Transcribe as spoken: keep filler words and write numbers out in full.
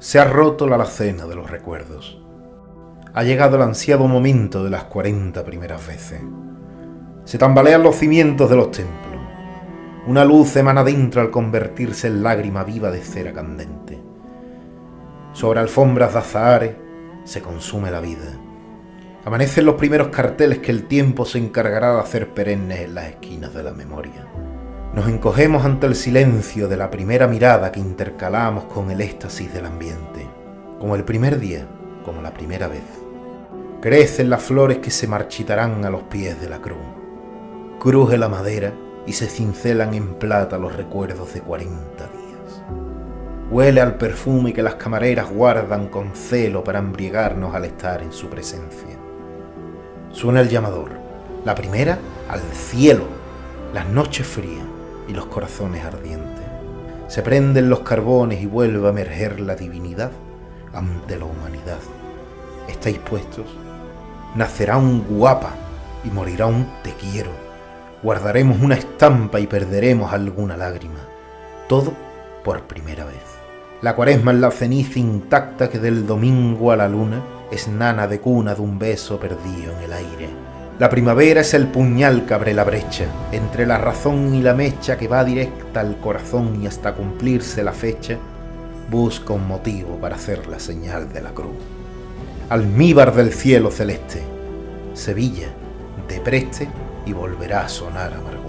Se ha roto la alacena de los recuerdos. Ha llegado el ansiado momento de las cuarenta primeras veces. Se tambalean los cimientos de los templos. Una luz emana dentro al convertirse en lágrima viva de cera candente. Sobre alfombras de azahares se consume la vida. Amanecen los primeros carteles que el tiempo se encargará de hacer perennes en las esquinas de la memoria. Nos encogemos ante el silencio de la primera mirada que intercalamos con el éxtasis del ambiente, como el primer día, como la primera vez. Crecen las flores que se marchitarán a los pies de la cruz. Cruje la madera y se cincelan en plata los recuerdos de cuarenta días. Huele al perfume que las camareras guardan con celo para embriagarnos al estar en su presencia. Suena el llamador, la primera al cielo, las noches frías y los corazones ardientes. Se prenden los carbones y vuelve a emerger la divinidad ante la humanidad. ¿Estáis puestos? Nacerá un guapa y morirá un te quiero. Guardaremos una estampa y perderemos alguna lágrima. Todo por primera vez. La cuaresma es la ceniza intacta que del domingo a la luna es nana de cuna de un beso perdido en el aire. La primavera es el puñal que abre la brecha entre la razón y la mecha que va directa al corazón y hasta cumplirse la fecha busca un motivo para hacer la señal de la cruz. Almíbar del cielo celeste, Sevilla, depreste y volverá a sonar a Mar.